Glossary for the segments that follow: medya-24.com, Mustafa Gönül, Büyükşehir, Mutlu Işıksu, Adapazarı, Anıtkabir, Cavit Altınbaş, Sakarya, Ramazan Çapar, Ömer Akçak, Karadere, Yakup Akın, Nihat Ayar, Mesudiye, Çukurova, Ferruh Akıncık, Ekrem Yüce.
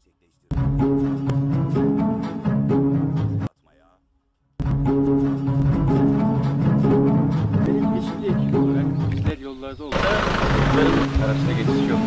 Benim yeşil ekip olarak bizler yollarda olarak araçta geçiş yok.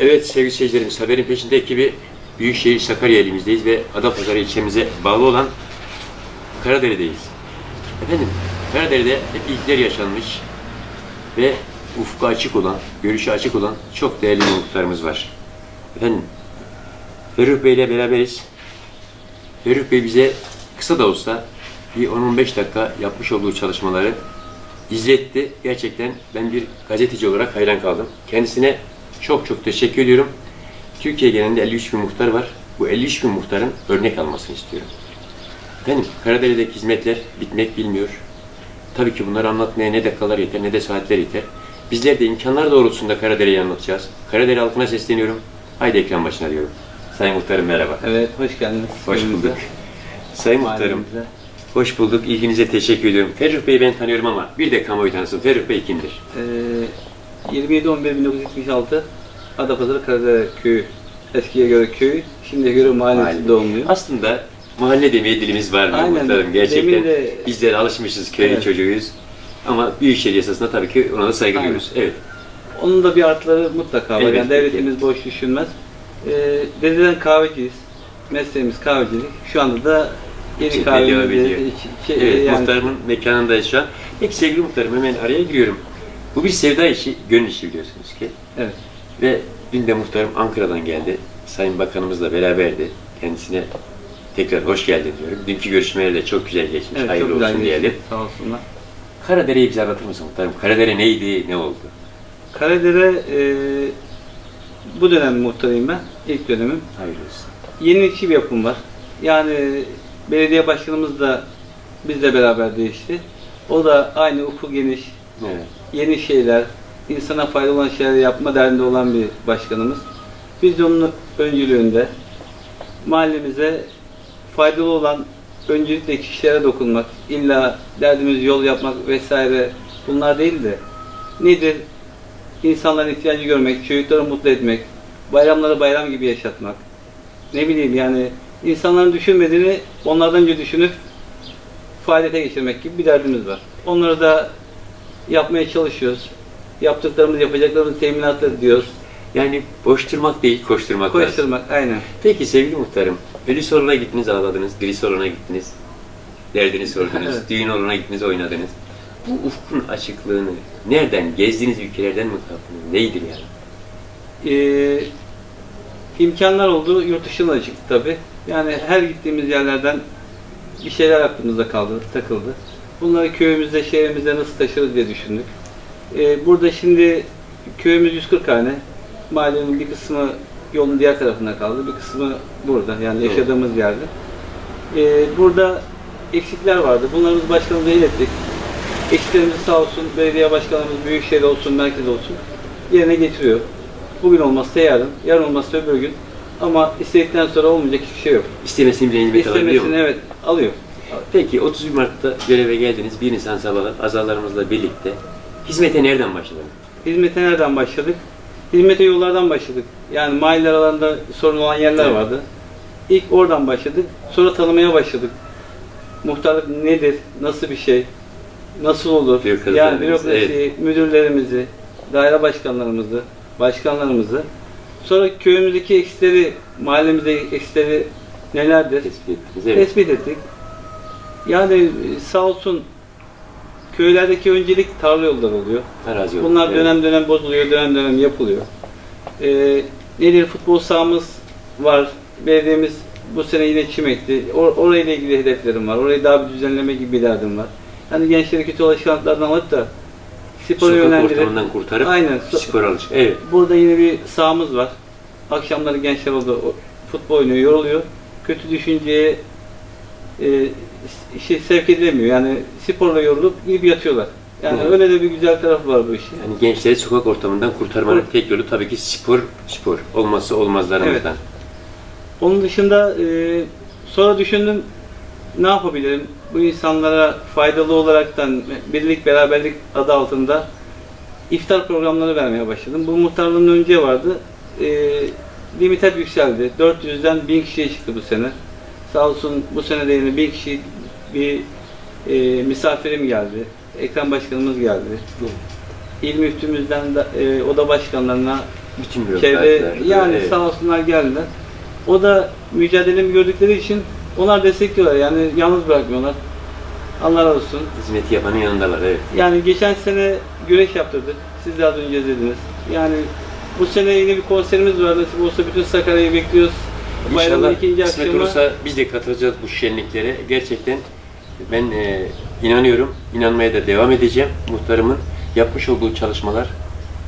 Evet sevgili seyircilerimiz, haberin peşinde ekibi Büyükşehir Sakarya elimizdeyiz ve Adapazarı ilçemize bağlı olan Karadere'deyiz. Efendim, Karadere'de hep ilkler yaşanmış ve ufka açık olan, görüşe açık olan çok değerli konuklarımız var. Efendim, Ferruh Bey ile beraberiz. Ferruh Bey bize kısa da olsa bir 10-15 dakika yapmış olduğu çalışmaları izletti. Gerçekten ben bir gazeteci olarak hayran kaldım. Kendisine çok çok teşekkür ediyorum. Türkiye genelinde 53 bin muhtar var. Bu 53 bin muhtarın örnek almasını istiyorum. Efendim, Karadere'deki hizmetler bitmek bilmiyor. Tabii ki bunları anlatmaya ne dakikalar yeter, ne de saatler yeter. Bizler de imkanlar doğrultusunda Karadere'yi anlatacağız. Karadere halkına sesleniyorum. Haydi ekran başına diyorum. Sayın Muhtarım merhaba. Evet, hoş geldiniz. Hoş bulduk. Sayın Muhtarım, hoş bulduk. İlginize teşekkür ediyorum. Ferruh Bey'i ben tanıyorum ama bir de kamuoyu tanısın. Ferruh Bey kimdir? 27.11.1976 Adapazarı Karadere Köyü, eskiye göre köy, şimdiye göre mahallesi doğumluyum. Aslında mahalle demeye dilimiz var mı muhtarım? Gerçekten bizlere alışmışız, köylü evet, çocuğuyuz ama Büyükşehir Yasası'na tabii ki ona da saygı duyuyoruz. Evet. Onun da bir artıları mutlaka var. Evet, yani devletimiz evet, boş düşünmez. Dededen kahveciyiz, mesleğimiz kahvecilik. Şu anda da yeni kahvecilik. Evet, yani muhtarımın mekanındayız şu an. Peki sevgili muhtarım, hemen araya giriyorum. Bu bir sevda işi, gönül işi biliyorsunuz ki. Evet. Ve dün de muhtarım Ankara'dan geldi. Sayın Bakanımızla beraberdi. Kendisine tekrar hoş geldin diyorum. Dünkü görüşmeler de çok güzel geçmiş. Evet, hayırlı olsun geçmiş diyelim. Sağ olsunlar. Karadere'yi bize anlatır mısın muhtarım? Karadere neydi, ne oldu? Karadere, bu dönem muhtarıyım ben. İlk dönemim. Hayırlı olsun. Yenilikçi bir yapım var. Yani belediye başkanımız da bizle beraber değişti. O da aynı ufku geniş. Evet. Yeni şeyler, insana faydalı olan şeyler yapma derdinde olan bir başkanımız. Biz de onun öncülüğünde mahallemize faydalı olan öncelikle kişilere dokunmak, illa derdimiz yol yapmak vesaire bunlar değil de nedir? İnsanların ihtiyacı görmek, çocukları mutlu etmek, bayramları bayram gibi yaşatmak. Ne bileyim yani insanların düşünmediğini onlardan önce düşünüp faaliyete geçirmek gibi bir derdimiz var. Onları da yapmaya çalışıyoruz. Yaptıklarımız, yapacaklarımız teminatları diyoruz. Yani boş durmak değil, koşturmak lazım. Koşturmak, aynen. Peki sevgili muhtarım, ölü salonuna gittiniz, ağladınız, diri salonuna gittiniz, derdini sordunuz, evet, düğün olana gittiniz, oynadınız. Bu ufkun açıklığını nereden, gezdiğiniz ülkelerden mi kaptınız? Neydi yani? İmkanlar oldu, yurt dışından çıktı tabii. Yani her gittiğimiz yerlerden bir şeyler aklımızda kaldı, takıldı. Bunları köyümüzde, şehrimizde nasıl taşırız diye düşündük. Burada şimdi köyümüz 140 hane. Mahallenin bir kısmı yolun diğer tarafında kaldı, bir kısmı burada, yani yaşadığımız yerde. Burada eksikler vardı. Bunlarımız başkanımıza ilettik. Eksiklerimizi sağ olsun belediye başkanımız, Büyükşehir olsun, merkez olsun yerine getiriyor. Bugün olmazsa yarın, yarın olmazsa öbür gün. Ama istedikten sonra olmayacak hiçbir şey yok. İstemesini bile nimet alabiliyor mu? İstemesini evet, alıyor. Peki 31 Mart'ta göreve geldiniz. 1 Nisan sabahı azalarımızla birlikte hizmete nereden başladınız? Hizmete nereden başladık? Hizmete yollardan başladık. Yani mahalle aralarında sorun olan yerler evet. vardı. İlk oradan başladık. Sonra tanımaya başladık. Muhtarlık nedir? Nasıl bir şey? Nasıl olur? Yani bürokrasiyi, evet. müdürlerimizi, daire başkanlarımızı, sonra köyümüzdeki eksikleri, mahallemizdeki eksikleri nelerdir? Tespit ettik. Yani sağ olsun köylerdeki öncelik tarla yolları oluyor. Arazi bunlar evet. dönem dönem bozuluyor, dönem dönem yapılıyor. Nedir? Futbol sahamız var. Belediyemiz bu sene yine çim ekti. Orayla ilgili hedeflerim var. Orayı daha bir düzenleme gibi bir derdim var. Yani gençleri kötü alışkanlıklardan alıp da sporu yönlendirip, ortamından kurtarıp aynen, spor alışık. Evet. Burada yine bir sahamız var. Akşamları gençler orada futbol oynuyor, yoruluyor. Kötü düşünceye sevk edilemiyor. Yani sporla yorulup gidip yatıyorlar. Yani evet. öyle de bir güzel tarafı var bu işin. Yani gençleri sokak ortamından kurtarmanın tek yolu tabii ki spor. Olmazsa olmazlarımızdan. Evet. Onun dışında sonra düşündüm ne yapabilirim? Bu insanlara faydalı olaraktan birlik beraberlik adı altında iftar programları vermeye başladım. Bu muhtarlığın önce vardı. Limit hep yükseldi. 400'den 1000 kişiye çıktı bu sene. Sağ olsun bu sene de yine 1000 kişi bir misafirim geldi. Ekrem başkanımız geldi. Evet. İl müftümüzden de, oda başkanlarına bütün çevre, yani evet. sağ olsunlar geldiler. O da mücadelemi gördükleri için onlar destekliyorlar, yani yalnız bırakmıyorlar. Allah razı olsun. Hizmeti yapanın yanındalar, evet. Yani geçen sene güreş yaptırdık, siz de az önce izlediniz. Yani bu sene yine bir konserimiz var, nasip olsa bütün Sakarya'yı bekliyoruz. İnşallah kısmet olursa biz de katılacağız bu şenliklere. Gerçekten ben inanıyorum, inanmaya da devam edeceğim. Muhtarımın yapmış olduğu çalışmalar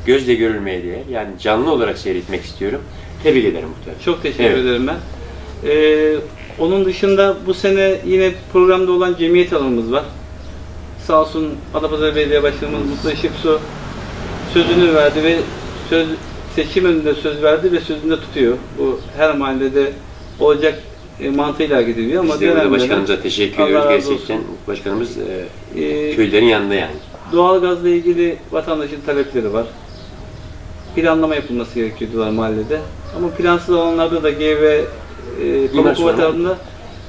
gözle görülmeye değer, yani canlı olarak seyretmek istiyorum. Tebrik ederim muhtarım. Çok teşekkür evet. ederim ben. Onun dışında bu sene yine programda olan cemiyet alanımız var. Sağ olsun Adapazarı Belediye Başkanımız Mutlu Işıksu sözünü verdi ve seçim önünde söz verdi ve sözünde tutuyor. Bu her mahallede olacak mantığıyla hareket ediyor. Biz de başkanımıza teşekkür ediyoruz. Gerçekten başkanımız köylerin yanında yani. Doğalgazla ilgili vatandaşın talepleri var. Planlama yapılması gerekiyordular mahallede. Ama plansız alanlarda da GV Pamukova tarafında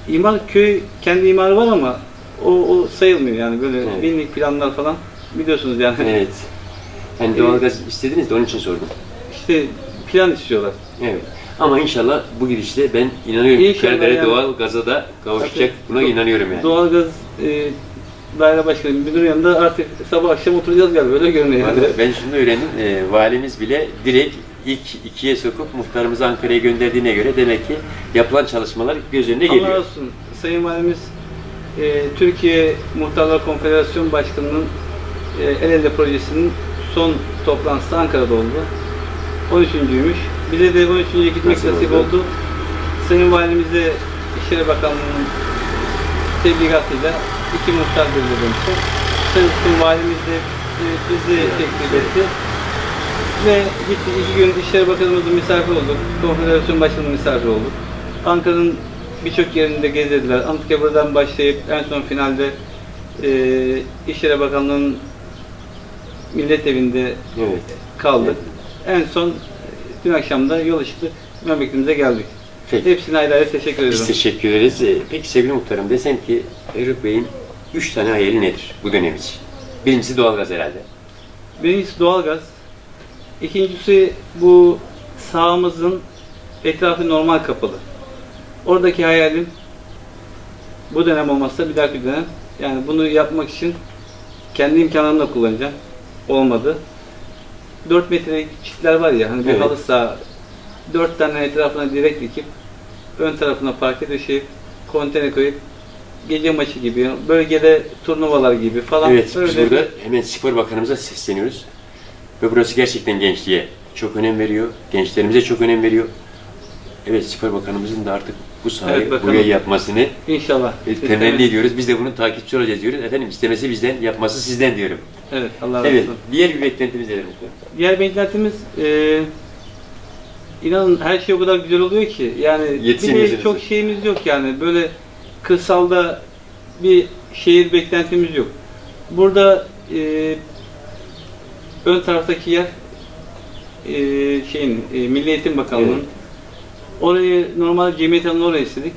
imar, köy kendi imarı var ama o sayılmıyor yani böyle evet. binlik planlar falan biliyorsunuz yani. Evet. Yani doğalgaz istediniz de onun için sordum. İşte plan istiyorlar. Evet. Ama inşallah bu gidişle ben inanıyorum. Karadere yani, doğalgaza da kavuşacak. Buna inanıyorum yani. Doğalgaz daire başkanı müdürün yanında artık sabah akşam oturacağız galiba öyle görünüyor. Yani. Ben şunu öğrendim. Valimiz bile direkt ilk ikiye sokup muhtarımızı Ankara'ya gönderdiğine göre demek ki yapılan çalışmalar göz önüne geliyor. Allah olsun. Sayın Valimiz Türkiye Muhtarlar Konfederasyonu Başkanı'nın El Elde projesinin son toplantısı Ankara'da oldu. 13.'üymüş. Bize de 13.'ye gitmek nasip oldu. Sayın Valimize İçişleri Bakanlığı'nın tebligatıyla 2 muhtar belirlemişti. Sayın Valimiz de bizi teklif etti. Ve gittik 2 gün İçişleri Bakanımızın misafir olduk. Konfederasyon Başkanı'nın misafir olduk. Ankara'nın birçok yerinde gezdirdiler. Anıtkabir'den başlayıp en son finalde İçişleri Bakanlığı'nın Millet Evi'nde evet. kaldık. Evet. En son dün akşam da yola çıktık. Memleketimize geldik. Peki. Hepsine ayrı ayrı teşekkür ederiz. Biz teşekkür ederiz. Peki sevgili muhtarım desem ki Ferruh Bey'in 3 tane hayali nedir bu dönem için? Birincisi doğalgaz herhalde. Birincisi doğalgaz. İkincisi bu sahamızın etrafı normal kapalı. Oradaki hayalim bu dönem olmazsa bir dahaki dönem. Yani bunu yapmak için kendi imkanlarımı da kullanacağım. Olmadı. 4 metrelik çitler var ya hani bir evet. halı saha 4 tane etrafına direkt dikip ön tarafına parke döşeyip konteyner koyup gece maçı gibi bölgede turnuvalar gibi falan. Evet biz burada hemen spor bakanımıza sesleniyoruz. Ve burası gerçekten gençliğe çok önem veriyor. Gençlerimize çok önem veriyor. Evet, Spor Bakanımızın da artık bu sahayı buraya yapmasını inşallah temenni ediyoruz. Biz de bunun takipçi olacağız diyoruz. Efendim, istemesi bizden, yapması sizden diyorum. Evet, Allah razı olsun. Evet, diğer bir beklentimiz nedir? Diğer beklentimiz inanın her şey o kadar güzel oluyor ki yani çok şeyimiz yok yani böyle kırsalda bir şehir beklentimiz yok. Burada ön taraftaki yer Milli Eğitim Bakanlığı'nın orayı normal Cemiyet Hanı'nı oraya istedik.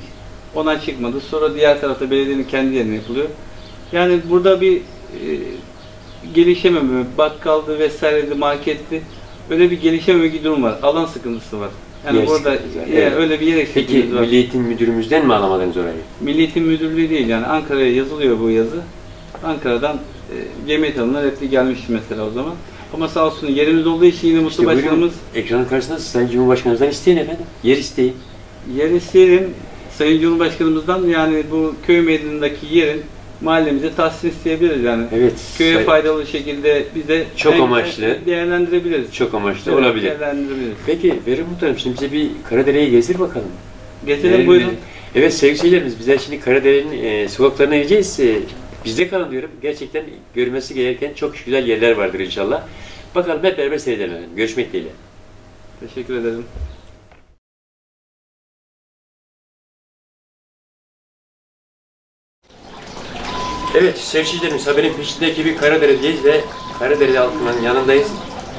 Ondan çıkmadı. Sonra diğer tarafta belediyenin kendi yerine yapılıyor. Yani burada bir gelişememe, bakkaldı vesaireydi, marketti. Öyle bir gelişememe bir durum var. Alan sıkıntısı var. Yani yer orada öyle bir yer eksikliğimiz var. Peki Milli Eğitim Müdürümüzden mi alamadınız orayı? Milli Eğitim Müdürlüğü değil yani. Ankara'ya yazılıyor bu yazı. Ankara'dan Cemiyet Hanı'na repli gelmişti mesela o zaman. Ama sağ olsun yerimiz olduğu için yine Mustafa Başkanımız... Ekranın karşısında Sayın Cumhurbaşkanımızdan isteyin efendim. Yer isteyin. Yer isteyelim. Sayın Cumhurbaşkanımızdan yani bu köy meydanındaki yerin mahallemize tahsis isteyebiliriz yani. Evet. Köye faydalı şekilde bize çok amaçlı değerlendirebiliriz. Çok amaçlı olabilir. Peki Ferruh Muhtarım, şimdi bize bir Karadere'yi gezdir bakalım. Gezelim, buyurun. Evet sevgili seyircilerimiz, bizler şimdi Karadere'nin sokaklarına gireceğiz. Bizde kalın diyorum. Gerçekten görmesi gereken çok güzel yerler vardır inşallah. Bakalım, hep beraber seyredelim. Görüşmek dileğiyle. Teşekkür ederim. Evet sevgililerimiz, haberin peşindeki bir Karadere'deyiz ve Karadere halkının yanındayız.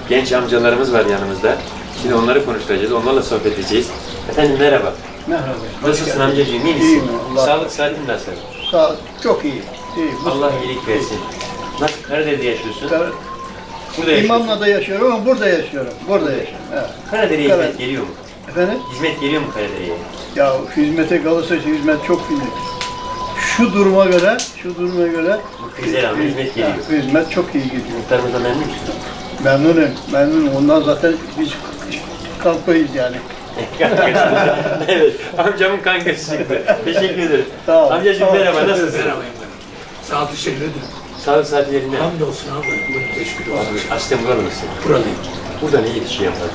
Genç amcalarımız var yanımızda. Şimdi onları konuşturacağız, onlarla sohbet edeceğiz. Efendim merhaba. Merhaba. Nasılsın amcacığım, iyi misin? Sağlık, saatin nasıl? Sağ, çok iyi. Allah iyilik versin. Nasıl, Karadere'de yaşıyorsun? İmamlı'da yaşıyorum ama burada yaşıyorum. Burada yaşıyorum. Evet. Karadere'ye hizmet geliyor mu? Efendim? Hizmet geliyor mu Karadere'ye? Ya hizmete kalırsa hizmet çok büyük. Şu duruma göre güzel ama hizmet geliyor. Ya, hizmet çok iyi gidiyor. Muhtarımıza memnun musun? Memnunum, memnunum. Ondan zaten biz kalkmayız yani. Evet, amcamın kankası çıktı. Teşekkür ederim. Tamam. Amcacığım merhaba, nasılsın? Merhabayım. Sağ ol, teşekkür ederim. Sağlık saat yerine. Hamdolsun abi. Teşekkür ederim. Aslen buralı mısın? Buralıyım. Burada ne yetişiyor fazla?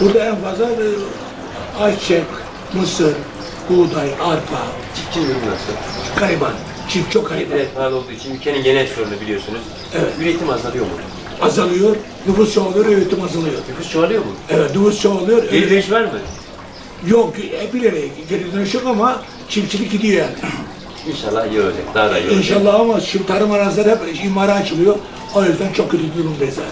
Burada en fazla ayçiçek, mısır, buğday, arpa. Çiftçi ürünü nasıl? Kayban. Çift çok kayban. Evet, pahalı olduğu için ülkenin genel sorunu biliyorsunuz. Evet. Üretim azalıyor mu? Azalıyor. Nüfus çoğalıyor, üretim azalıyor. Nüfus çoğalıyor mu? Evet, nüfus çoğalıyor. Geri dönüş var mı? Yok, bir yere geri dönüş yok ama çiftçilik gidiyor yani. İnşallah iyi olacak, daha da iyi olacak. İnşallah ama şu tarım arazileri hep imara açılıyor. O yüzden çok kötü durumdayız yani.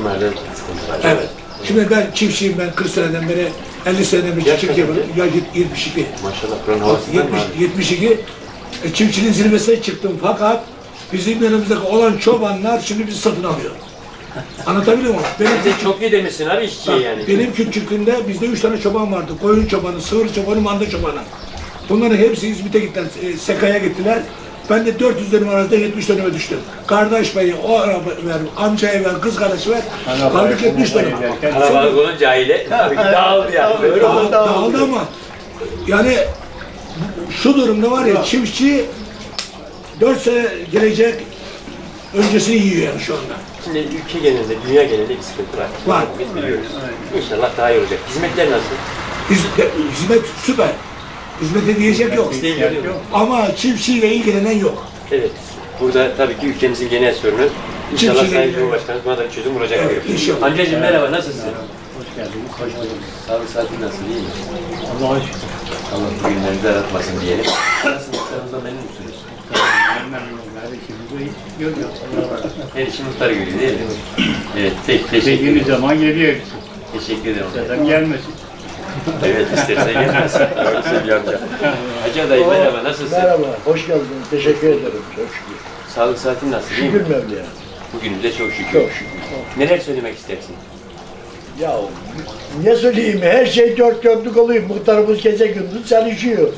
İmarda sıkıntı var. Evet. Şimdi ben çiftçiyim, ben 40 seneden beri, 50 seneden beri çiftçilik yapıyorum. Ya 72. Maşallah, buranın havasından mı abi? 72. Çiftçinin zirvesine çıktım fakat bizim yanımızdaki olan çobanlar şimdi bizi satın alıyor. Anlatabiliyor muyum? Bize çok iyi demişsin abi işçiye yani. Benim küçüklüğümde bizde 3 tane çoban vardı. Koyun çobanı, sığır çobanı, manda çobanı. Bunların hepsi İzmit'e gittiler, Sekaya'ya gittiler. Ben de 400 dönüm arasında 70 dönüme düştüm. Kardeş payı, o araba ver, amcaya ver, kız kardeşi ver. Kaldık 70 dönüme. Kalabalık olunca aile dağıldı ya. Dağıldı ama yani şu durumda var ya, çiftçi 4 sene gelecek öncesini yiyor yani şu anda. Şimdi ülke genelinde, dünya genelinde bir sıkıntı var. Var. Biz biliyoruz. İnşallah daha iyi olacak. Hizmetler nasıl? Hizmet süper. Hizmete diyecek yok. Ama çiftçiyle ilgilenen yok. Evet. Burada tabii ki ülkemizin genel sorunu. İnşallah Sayın Cumhurbaşkanımız buna da bir çözüm bulacak. Evet, amcacığım merhaba, nasılsın? Merhaba. Hoş geldiniz. Hoş bulduk. Sağlık saatin nasıl, iyi mi? Allah'a şükür. Allah bugünlerinizi aratmasın diyelim. Nasıl, muhtarımıza memnun musunuz? Her işi muhtar görüyor değil mi? Evet, teşekkür ederim. Zaman geliyor. Teşekkür ederim. Zaten gelmesin. Evet, istersen gelmesin. Öyle söylüyorum ya. Hacı adayım merhaba, nasılsın? Merhaba, hoş geldin. Teşekkür ederim. Çok şükür. Sağlık saatin nasıl? Şükür Mevla'ya. Bugünümüze çok şükür. Çok şükür. Neler söylemek istersin? Ya ne söyleyeyim? Her şey dört dörtlük oluyor. Muhtarımız gece gündüz çalışıyor.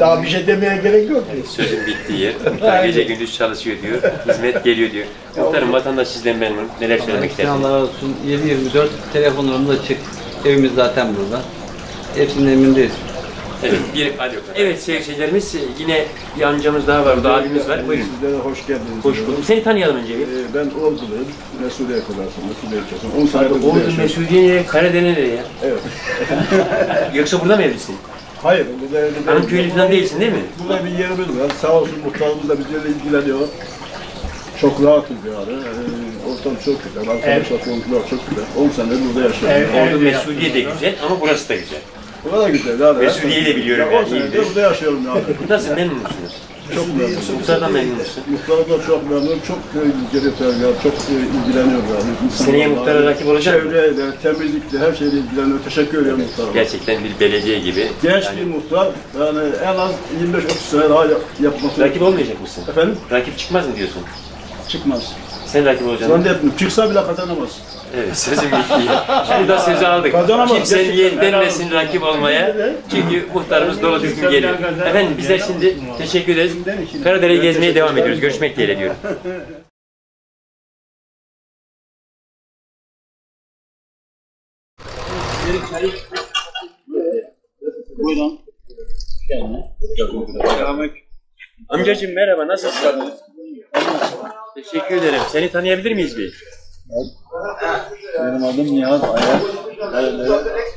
Daha bir şey demeye gerek yok. Sözün bittiği yer. Muhtar gece gündüz çalışıyor diyor. Hizmet geliyor diyor. Muhtarım, vatandaş sizden memnun. Neler söylemek istersin? Allah razı olsun. 7/24 telefonlarımız açık. Evimiz zaten burada. Hepsinin emindeyiz. Evet, evet sevgili seyircilerimiz, yine bir amcamız daha var, burada abimiz var. Buyurun. Sizlere hoş geldiniz. Hoş bulduk. Seni tanıyalım önce bir. Ben Ordu'luyum, Mesudiye'ye kadar sonra. 10 senedir Ordu, Mesudiye'ye, Karadere'ye ya. Evet. Yoksa burada mı evlisin? Hayır, burada evlisin. Anıtköy'lüden değilsin değil mi? Burada bir yerimiz var. Sağ olsun muhtarımız da bizlerle ilgileniyor. Çok rahatız yani. Ortam çok güzel, arkadaşlar evet. Komşular çok güzel. 10 senedir burada yaşıyoruz. Evet, yani. Ordu, Mesudiye de güzel ama burası da güzel. Burada güzel abi. Mesudiye'yi de biliyorum ya. Yani. Burada yaşıyorum ya. Nasıl memnun musunuz? Çok memnun. Muhtardan memnun musun? Muhtardan çok memnun. Çok ilgileniyor. Çok ilgileniyor yani. Seneye muhtara rakip olacak mı? Çevreyle, temizlikle, her şeyle ilgileniyor. Teşekkür ediyorum muhtara. Gerçekten bir belediye gibi. Genç yani, bir muhtar. Yani en az 25-30 sene daha yapması. Rakip olmayacak mısın? Efendim? Rakip çıkmaz mı diyorsun? Çıkmaz. Sen rakip olacaksın. Zannetmiyorum. Çıksa bile kazanamaz. Evet, sözüm gitti. Şimdi de sözü aldık. Kimsenin yenilmesin rakip olmaya. Çünkü muhtarımız dolu düzgün geliyor. Efendim bizler şimdi teşekkür ederiz. Karadere'yi gezmeye devam ediyoruz. Görüşmek dileğiyle diyorum. Buyurun. Amcacığım merhaba, nasılsın? Teşekkür ederim. Seni tanıyabilir miyiz bir? Benim adım Nihat Ayar.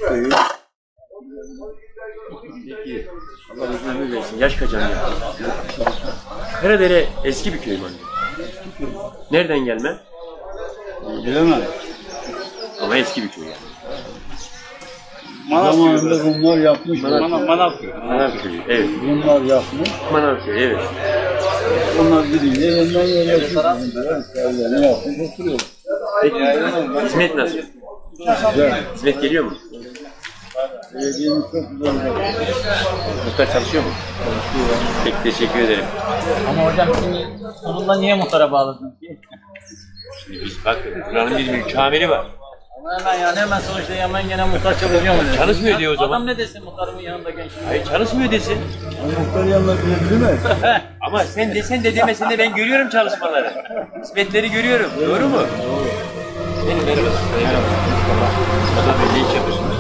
Peki. Allah uzun ömür versin. Yaş kaç anne? Karadere eski bir köy mü? Nereden gelme? Bilemem. Ama eski bir köy. Zamanında bunlar yapmış. Manavköy. Evet. Bunlar yapmış. Manavköy. Evet. Onlar gidiyor. Ondan öyle sarılıyor. Ne yapıyor? Oturuyor. Peki, hizmet nasıl? Güzel. Hizmet geliyor mu? Belediyemiz çok güzel. Muhtar çalışıyor mu? Çalışıyor. Peki, teşekkür ederim. Ama hocam şimdi sonunda niye muhtara bağladınız? Şimdi biz bak, buranın bir mükemmeli var. Ama hemen yani hemen sonuçta hemen gene muhtar çalışıyor mu? Çalışmıyor diyor o zaman. Adam ne desin muhtarımın yanında gençliğinde? Hayır, çalışmıyor desin. Muhtarın yanında bile bilmez. Ama sen desen de demesen de ben görüyorum çalışmaları. Hizmetleri görüyorum. Doğru mu? Merhaba. Merhaba. Böyle iş yapıyorsunuz.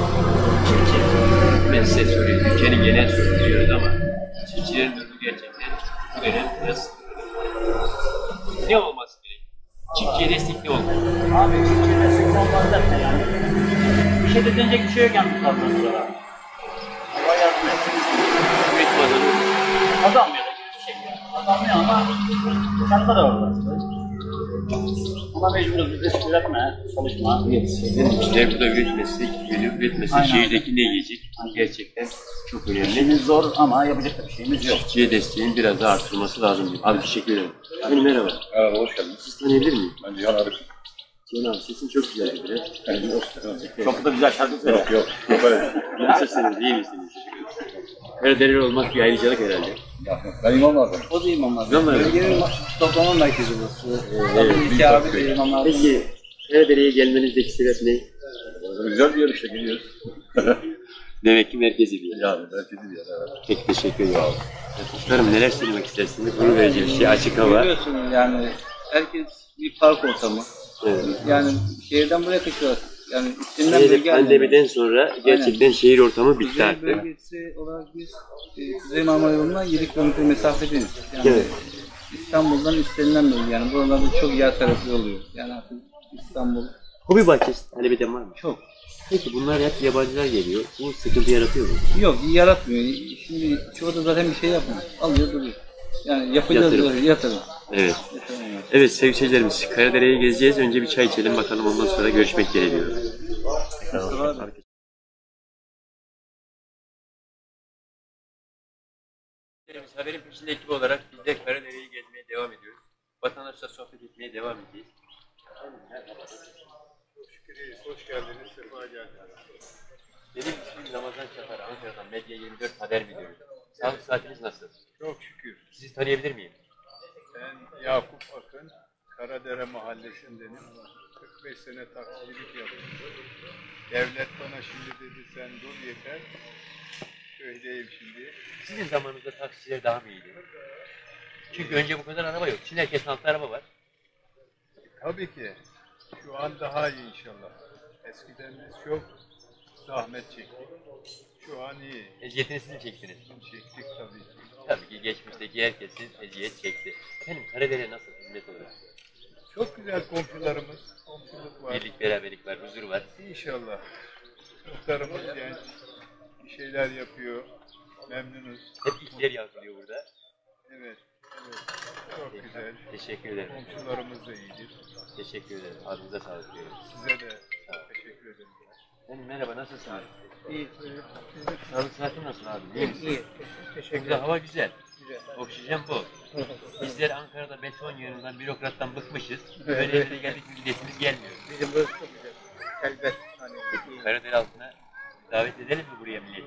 Çiftçi. Ben size söyleyeyim. Ülkenin genel sorunu diyoruz ama çiftçilerin durumu gerçekten bu dönem biraz ne olması gerekiyor? Çiftçiye destek ne olmalı? Abi çiftçiye destek olmaz zaten yani. Bir şey de denecek bir şey yok yani bu kadar sonra. Allah yardım etsin. Hükümet kazanır. Kazanmıyor da hiçbir şey yok. Kazanmıyor ama kazanma da orada. Ama mecburuz, biz üretme, çalışma. Sizler burada üretmesi, şehirdeki ne yiyecek gerçekten çok önemli. İşimiz zor ama yapacak da bir şeyimiz yok. Çiftçiye desteğin biraz daha artırılması lazım. Abi teşekkür ederim. Efendim merhaba. Merhaba, hoş geldiniz. Siz tanıyabilir miyim? Ben Cihan abi. Cihan abi sesin çok güzel bir de. Çok da güzel şarkı söyle. Yok. İyi misiniz, iyi misiniz? Karadereli olmak bir ayrıcalık herhalde. Ben imamlardım. O da imamlardı. İmamlardı. Toplamanın merkezi bu. İki abi de imamlardı. Peki, Karadere'ye gelmenizdeki sebep ne? Güzel bir yer işte, geliyoruz. Demek ki merkezi bir yer. Yani merkezi bir yer, evet. Pek teşekkür ederim. Dostlarım neler söylemek istersiniz? Bunu vereceğim bir şey, açık hava. Biliyorsunuz yani, herkes bir park ortamı. Evet. Yani şehirden buraya kaçıyorlar. Yani pandemiden yani. Sonra gerçekten aynen. Şehir ortamı bitti Kuzey artık. Bölgesi olarak biz Kuzey Marmara yolundan 7 km mesafedeyiz. Yani evet. İstanbul'dan istenilen bölge yani buralarda çok yer tarafı oluyor. Yani artık İstanbul. Hobi bahçesi talebeden var mı? Çok. Peki bunlar hep yabancılar geliyor. Bu sıkıntı yaratıyor mu? Yok yaratmıyor. Şimdi çoğu da zaten bir şey yapmıyor. Alıyor duruyor. Yani yapacağız yatırım. Evet. Evet sevgili seyircilerimiz, Karadere'yi gezeceğiz. Önce bir çay içelim bakalım, ondan sonra görüşmek dileğiyle. Tamam. Haberin peşinde ekibi olarak biz de Karadere'yi gezmeye devam ediyoruz. Vatandaşla sohbet etmeye devam edeceğiz. Hoş geldiniz, sefa geldiniz. Benim ismim Ramazan Çapar, Ankara'dan Medya 24 haber biliyoruz. Sağlık saatiniz nasıl? Çok şükür. Sizi tanıyabilir miyim? Ben Yakup Akın, Karadere Mahallesi'ndenim. 45 sene taksicilik yaptım. Devlet bana şimdi dedi sen dur yeter. Köydeyim şimdi. Sizin zamanınızda taksiciler daha mı iyiydi? Çünkü önce bu kadar araba yok. Şimdi herkesin altında araba var. Tabii ki. Şu an daha iyi inşallah. Eskiden biz çok zahmet çektik. Şu an iyi. Eziyetini siz mi çektiniz? Çektik tabii. Tabii ki geçmişteki herkes eziyet çekti. Efendim Karadere'ye nasıl hizmet olur? Çok güzel komşularımız, komşuluk var. Birlik, beraberlik var, huzur var. İnşallah. Muhtarımız genç, bir şeyler yapıyor, memnunuz. Hep ikiler yazılıyor burada. Evet, evet. Çok güzel. Teşekkür ederim. Komşularımız da iyidir. Teşekkür ederim. Ağzınıza sağlık diyorum. Size de teşekkür ederim. Efendim merhaba, nasılsınız? İyi. Sağlık saati nasıl abi? İyi. Teşekkür ederim. Hava güzel. Oksijen bu. Bizler Ankara'da beton yerinden, bürokrattan bıkmışız. Böyle evine geldik mi gidesimiz gelmiyor. Bizim burası çok güzel. Elbet. Karadere altına davet edelim mi buraya milleti?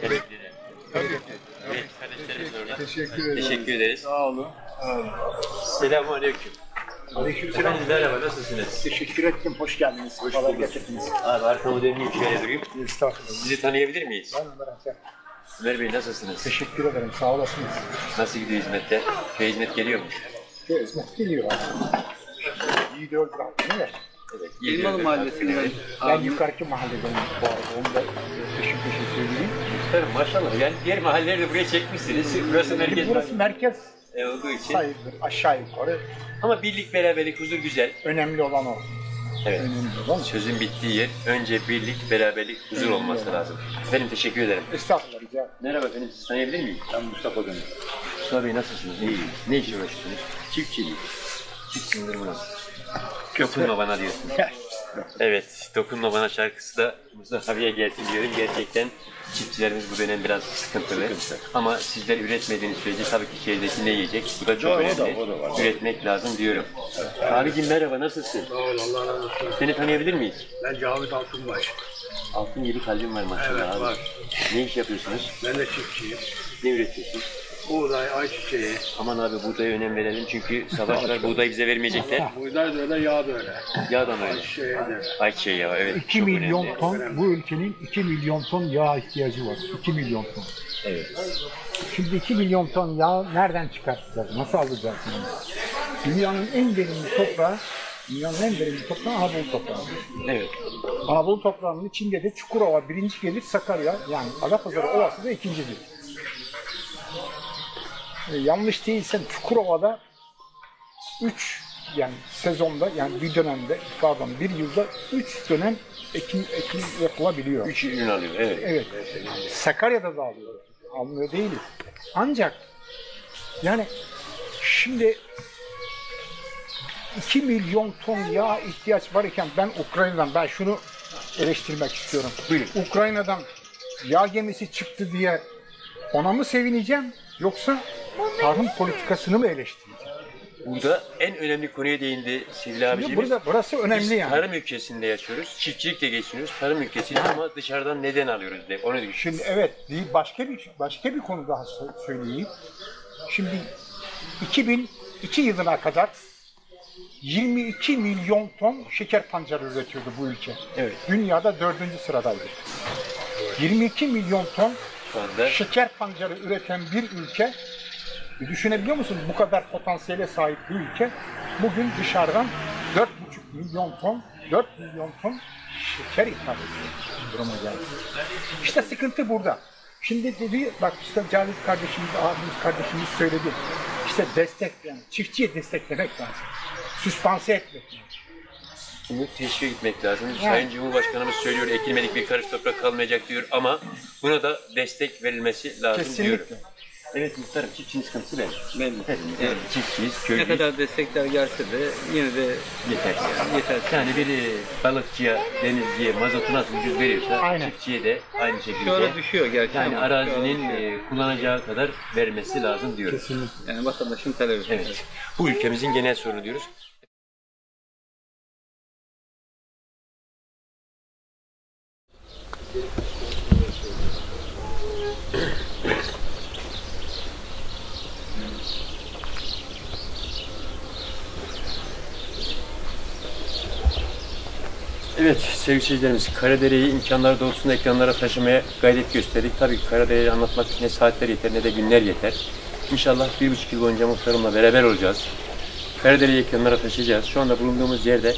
Şereflere. Tabii ki. Evet, kardeşlerimiz orada. Teşekkür ederiz. Sağ olun. Selamun aleyküm. Aleykümselam. Merhaba, nasılsınız? Teşekkür ederim, hoş geldiniz. Hoş bulduk. Abi arkamı döneyim, şöyle durayım. Sizi tanıyabilir miyiz? Ben Ömer Akçak. Ömer Bey, nasılsınız? Teşekkür ederim, sağ olasınız. Nasıl gidiyor hizmette? Köy hizmet geliyor mu? Köy hizmet geliyor aslında. İyi de öldü abi, değil mi? Evet, İlmalı Mahallesi'nin ben yukarıki mahalleden bu arada, onu da peşin söyleyeyim. Tabii maşallah, yani diğer mahalleleri de buraya çekmişsiniz. Burası merkez. Burası merkez olduğu için. Sayılır, aşağı yukarı. Ama birlik, beraberlik, huzur güzel. Önemli olan o. Evet, sözün bittiği yer, önce birlik, beraberlik, huzur olması lazım. Efendim teşekkür ederim. Estağfurullah, rica. Merhaba efendim, siz tanıyabilir miyim? Ben Mustafa Gönül. Mustafa Bey nasılsınız? İyi. Ne işe uğraşıyorsunuz? Çiftçiliği. Çiftçidir burası. Dokunma bana diyorsun. Evet, dokunma bana şarkısı da Mustafa'ya gelsin diyorum. Gerçekten çiftçilerimiz bu dönem biraz sıkıntılı. Ama sizler üretmediğiniz sürece tabii ki şehirdeki ne yiyecek? Bu da çok önemli. O da üretmek lazım diyorum. Evet. Abicim merhaba, nasılsın? Sağ ol, Allah razı olsun. Seni tanıyabilir miyiz? Ben Cavit Altınbaş. Altın gibi kalbim var maşallah. Evet, abi. Var. Ne iş yapıyorsunuz? Ben de çiftçiyim. Ne üretiyorsun? Buğday, ayçiçeği. Aman abi buğdaya önem verelim çünkü savaşlar buğdayı bize vermeyecekler. Buğday da öyle, yağ da öyle. Yağ da mı öyle? Ayçiçeği yağı, evet. 2 milyon önemli. Ton, bu ülkenin 2 milyon ton yağ ihtiyacı var. 2 milyon ton. Evet. Şimdi 2 milyon ton yağ nereden çıkartacağız? Nasıl alacağız? Dünyanın en verimli toprağı, dünyanın en verimli toprağı Anadolu toprağı. Evet. Anadolu toprağının içinde de Çukurova birinci gelir, Sakarya yani Adapazarı Ovası da ikincidir. Yanlış değilsem Çukurova'da 3 yani sezonda yani bir dönemde pardon bir yılda 3 dönem ekim yapılabiliyor. 3 ürün alıyor, evet. Evet. Sakarya'da da alıyor. Almıyor değiliz. Ancak yani şimdi 2 milyon ton yağ ihtiyaç varken ben Ukrayna'dan ben şunu eleştirmek istiyorum. Buyurun. Ukrayna'dan yağ gemisi çıktı diye ona mı sevineceğim yoksa tarım politikasını mı eleştireceğim? Burada en önemli konuya değindi Sevil abicimiz. Burası önemli. Biz yani. Tarım ülkesinde yaşıyoruz, çiftçilikle geçiniyoruz, tarım ülkesinde ama dışarıdan neden alıyoruz diye. Onu düşün. Şimdi evet, başka bir konu daha söyleyeyim. Şimdi 2002 yılına kadar 22 milyon ton şeker pancarı üretiyordu bu ülke. Evet. Dünyada 4. sıradaydı. 22 milyon ton şeker pancarı üreten bir ülke, düşünebiliyor musunuz bu kadar potansiyele sahip bir ülke bugün dışarıdan 4,5 milyon ton, 4 milyon ton şeker ithal ediyor duruma geldi. İşte sıkıntı burada. Şimdi dedi bak işte Cavit kardeşimiz, abimiz kardeşimiz söyledi. İşte destek yani çiftçiye desteklemek lazım. Süspanse etmek lazım. Şimdi teşvik etmek lazım. Evet. Sayın Cumhurbaşkanımız söylüyor, ekilmedik bir karış toprak kalmayacak diyor ama buna da destek verilmesi lazım. Kesinlikle. Diyorum. Evet muhtarım, çiftçinin sıkıntısı benim. Evet, çiftçiyiz, köylüyüz. Ne kadar destekler gelse de yine de yetersiz. Yetersiz. Yani biri balıkçıya, denizciye mazotu nasıl ucuz veriyorsa aynen. Çiftçiye de aynı şekilde. Şöyle düşüyor gerçekten. Yani arazinin kullanacağı kadar vermesi lazım diyoruz. Kesinlikle. Yani vatandaşın talebi. Evet. Bu ülkemizin genel sorunu diyoruz. Evet sevgili seyircilerimiz, Karadere'yi imkanları doğrultusunda ekranlara taşımaya gayret gösterdik. Tabii ki Karadere'yi anlatmak için ne saatler yeter ne de günler yeter. İnşallah 1,5 yıl boyunca muhtarımla beraber olacağız. Karadere'yi ekranlara taşıyacağız. Şu anda bulunduğumuz yerde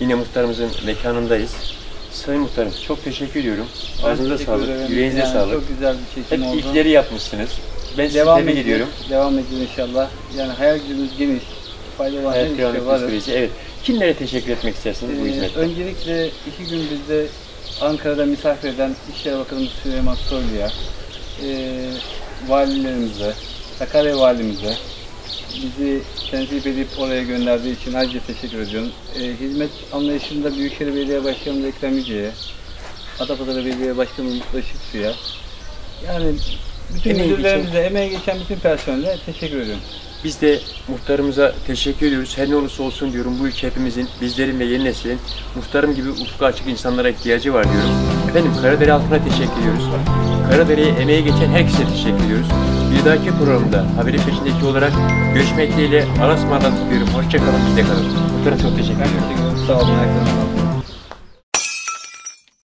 yine muhtarımızın mekanındayız. Sayın Muhtarım, çok teşekkür ediyorum. Ağzınıza sağlık, yüreğinize sağlık. Çok güzel bir çekim oldu. Hep ilkleri yapmışsınız. Ben sizlere gidiyorum. Devam edin inşallah. Yani hayal gücümüz geniş. Fayda var. Evet. Kimlere teşekkür etmek istersiniz bu hizmetten? Öncelikle 2 gün bizde Ankara'da misafir eden İçişleri Bakanımız Süleyman Soylu'ya, valilerimize, Sakarya valimize, bizi tenzih edip oraya gönderdiği için ayrıca teşekkür ediyorum. Hizmet anlayışında Büyükşehir Belediye Başkanımız Ekrem Yüce'ye, Adapazarı Belediye Başkanımız Işık Su'ya, yani bütün müdürlerimize, emeğe geçen bütün personele teşekkür ediyorum. Biz de muhtarımıza teşekkür ediyoruz. Her ne olursa olsun diyorum, bu ülke hepimizin, bizlerin ve yeni neslin muhtarım gibi ufku açık insanlara ihtiyacı var diyorum. Efendim, Karadere halkına teşekkür ediyoruz. Karadere'ye emeğe geçen herkese teşekkür ediyoruz. Bir dahaki programda haberi peşindeki olarak görüşmek dileğiyle, Aras Mardan tutuyorum. Hoşça kalın, bizde kalın. Muhtarım çok teşekkür ederim. Sağ olun.